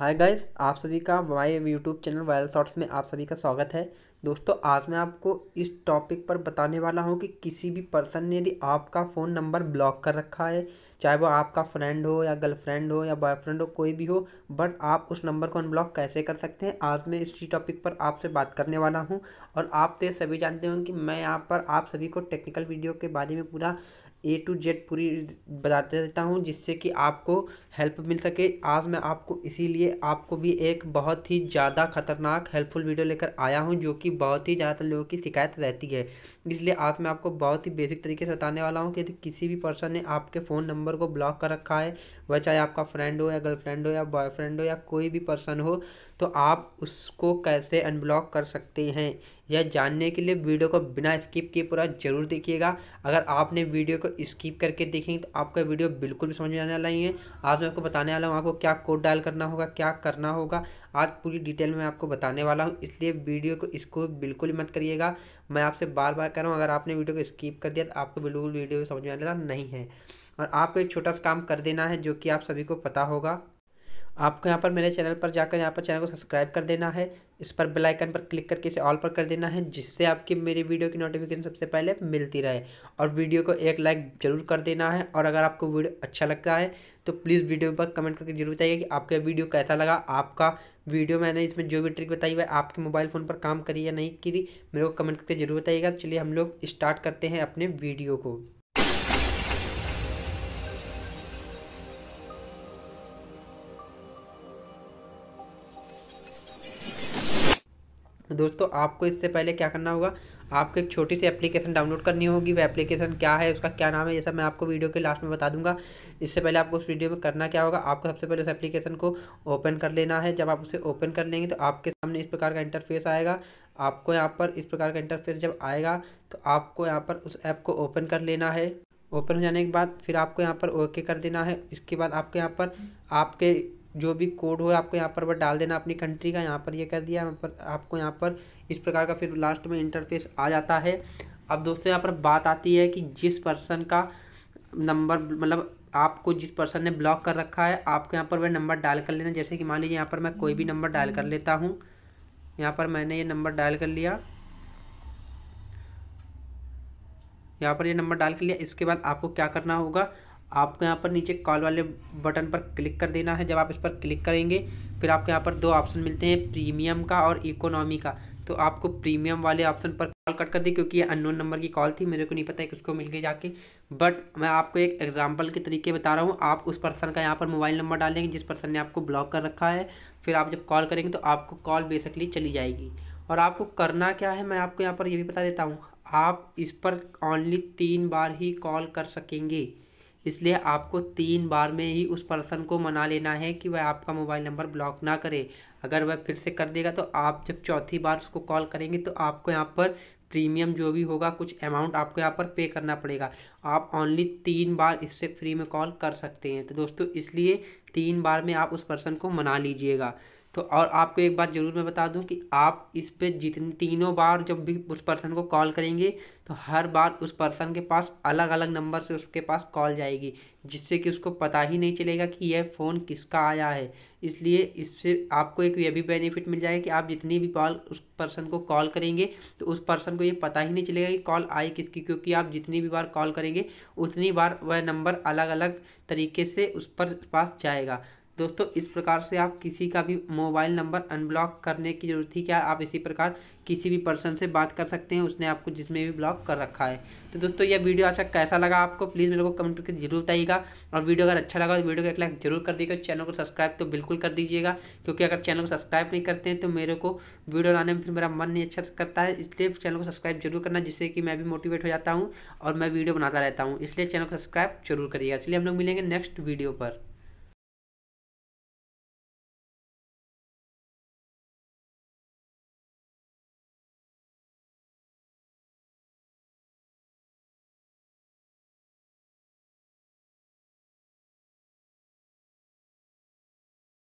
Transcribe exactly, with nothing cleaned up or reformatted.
Hi guys, आप सभी का हमारे यूट्यूब चैनल वायरल शॉट्स में आप सभी का स्वागत है। दोस्तों, आज मैं आपको इस टॉपिक पर बताने वाला हूं कि किसी भी पर्सन ने यदि आपका फ़ोन नंबर ब्लॉक कर रखा है, चाहे वो आपका फ्रेंड हो या गर्लफ्रेंड हो या बॉयफ्रेंड हो, कोई भी हो, बट आप उस नंबर को अनब्लॉक कैसे कर सकते हैं, आज मैं इसी टॉपिक पर आपसे बात करने वाला हूँ। और आप तो सभी जानते होंगे कि मैं यहाँ पर आप सभी को टेक्निकल वीडियो के बारे में पूरा ए टू जेड पूरी बताते रहता हूँ, जिससे कि आपको हेल्प मिल सके। आज मैं आपको इसीलिए आपको भी एक बहुत ही ज़्यादा खतरनाक हेल्पफुल वीडियो लेकर आया हूँ, जो कि बहुत ही ज़्यादातर लोगों की शिकायत रहती है। इसलिए आज मैं आपको बहुत ही बेसिक तरीके से बताने वाला हूँ कि यदि किसी भी पर्सन ने आपके फ़ोन नंबर को ब्लॉक कर रखा है, वह चाहे आपका फ्रेंड हो या गर्लफ्रेंड हो या बॉयफ्रेंड हो या कोई भी पर्सन हो, तो आप उसको कैसे अनब्लॉक कर सकते हैं। यह जानने के लिए वीडियो को बिना स्किप किए पूरा जरूर देखिएगा। अगर आपने वीडियो को स्किप करके देखेंगे तो आपका वीडियो बिल्कुल भी समझ में आने वाला नहीं है। आज मैं आपको बताने वाला हूँ आपको क्या कोड डायल करना होगा, क्या करना होगा, आज पूरी डिटेल में आपको बताने वाला हूँ। इसलिए वीडियो को इसको बिल्कुल मत करिएगा। मैं आपसे बार बार कह रहा हूँ, अगर आपने वीडियो को स्किप कर दिया तो आपको बिल्कुल वीडियो समझ में आने वाला नहीं है। और आपको एक छोटा सा काम कर देना है, जो कि आप सभी को पता होगा। आपको यहाँ पर मेरे चैनल पर जाकर यहाँ पर चैनल को सब्सक्राइब कर देना है, इस पर बेल आइकन पर क्लिक करके इसे ऑल पर कर देना है, जिससे आपकी मेरी वीडियो की नोटिफिकेशन सबसे पहले मिलती रहे। और वीडियो को एक लाइक जरूर कर देना है। और अगर आपको वीडियो अच्छा लगता है तो प्लीज़ वीडियो पर कमेंट करके जरूर बताइए कि आपका वीडियो कैसा लगा। आपका वीडियो मैंने इसमें जो भी ट्रिक बताई है आपके मोबाइल फ़ोन पर काम करी या नहीं करी, मेरे को कमेंट करके जरूर बताइएगा। चलिए हम लोग स्टार्ट करते हैं अपने वीडियो को। दोस्तों, आपको इससे पहले क्या करना होगा, आपको एक छोटी सी एप्लीकेशन डाउनलोड करनी होगी। वह एप्लीकेशन क्या है, उसका क्या नाम है, ये सब मैं आपको वीडियो के लास्ट में बता दूंगा। इससे पहले आपको उस वीडियो में करना क्या होगा, आपको सबसे पहले उस एप्लीकेशन को ओपन कर लेना है। जब आप उसे ओपन कर लेंगे तो आपके सामने इस प्रकार का इंटरफेस आएगा। आपको यहाँ पर इस प्रकार का इंटरफेस जब आएगा तो आपको यहाँ पर उस ऐप को ओपन कर लेना है। ओपन हो जाने के बाद फिर आपको यहाँ पर ओके कर देना है। इसके बाद आपके यहाँ पर आपके जो भी कोड हो आपको यहाँ पर बस डाल देना अपनी कंट्री का। यहाँ पर ये कर दिया, यहाँ पर आपको यहाँ पर इस प्रकार का फिर लास्ट में इंटरफेस आ जाता है। अब दोस्तों, यहाँ पर बात आती है कि जिस पर्सन का नंबर मतलब आपको जिस पर्सन ने ब्लॉक कर रखा है, आपको यहाँ पर वह नंबर डायल कर लेना। जैसे कि मान लीजिए यहाँ पर मैं कोई भी नंबर डायल कर लेता हूँ। यहाँ पर मैंने ये नंबर डायल कर लिया, यहाँ पर ये नंबर डायल कर लिया। इसके बाद आपको क्या करना होगा, आपको यहाँ पर नीचे कॉल वाले बटन पर क्लिक कर देना है। जब आप इस पर क्लिक करेंगे फिर आपको यहाँ पर दो ऑप्शन मिलते हैं, प्रीमियम का और इकोनॉमी का। तो आपको प्रीमियम वाले ऑप्शन पर कॉल कट कर दी, क्योंकि ये अननोन नंबर की कॉल थी, मेरे को नहीं पता है किसको मिल गई जाके। बट मैं आपको एक एग्जांपल के तरीके बता रहा हूँ। आप उस पर्सन का यहाँ पर मोबाइल नंबर डालेंगे जिस पर्सन ने आपको ब्लॉक कर रखा है। फिर आप जब कॉल करेंगे तो आपको कॉल बेसिकली चली जाएगी। और आपको करना क्या है मैं आपको यहाँ पर ये भी बता देता हूँ। आप इस पर ओनली तीन बार ही कॉल कर सकेंगे, इसलिए आपको तीन बार में ही उस पर्सन को मना लेना है कि वह आपका मोबाइल नंबर ब्लॉक ना करे। अगर वह फिर से कर देगा तो आप जब चौथी बार उसको कॉल करेंगे तो आपको यहाँ पर प्रीमियम जो भी होगा कुछ अमाउंट आपको यहाँ पर पे करना पड़ेगा। आप ओनली तीन बार इससे फ्री में कॉल कर सकते हैं। तो दोस्तों, इसलिए तीन बार में आप उस पर्सन को मना लीजिएगा। तो और आपको एक बात ज़रूर मैं बता दूं कि आप इस पे जितनी तीनों बार जब भी उस पर्सन को कॉल करेंगे तो हर बार उस पर्सन के पास अलग अलग नंबर से उसके पास कॉल जाएगी, जिससे कि उसको पता ही नहीं चलेगा कि यह फ़ोन किसका आया है। इसलिए इससे आपको एक यह भी बेनिफिट मिल जाएगा कि आप जितनी भी कॉल उस पर्सन को कॉल करेंगे तो उस पर्सन को ये पता ही नहीं चलेगा कि कॉल आई किसकी, क्योंकि आप जितनी भी बार कॉल करेंगे उतनी बार वह नंबर अलग अलग तरीके से उस पर पास जाएगा। दोस्तों, इस प्रकार से आप किसी का भी मोबाइल नंबर अनब्लॉक करने की ज़रूरत थी क्या, आप इसी प्रकार किसी भी पर्सन से बात कर सकते हैं उसने आपको जिसमें भी ब्लॉक कर रखा है। तो दोस्तों, यह वीडियो अच्छा कैसा लगा आपको, प्लीज़ मेरे को कमेंट करके जरूर बताइएगा। और वीडियो अगर अच्छा लगा तो वीडियो को एक लाइक जरूर कर दीजिएगा। चैनल को सब्सक्राइब तो बिल्कुल कर दीजिएगा, क्योंकि अगर चैनल को सब्सक्राइब नहीं करते हैं तो मेरे को वीडियो बनाने में फिर मेरा मन नहीं अच्छा करता है। इसलिए चैनल को सब्सक्राइब जरूर करना, जिससे कि मैं भी मोटिवेट हो जाता हूँ और मैं वीडियो बनाता रहता हूँ। इसलिए चैनल को सब्सक्राइब जरूर करिएगा। इसलिए हम लोग मिलेंगे नेक्स्ट वीडियो पर।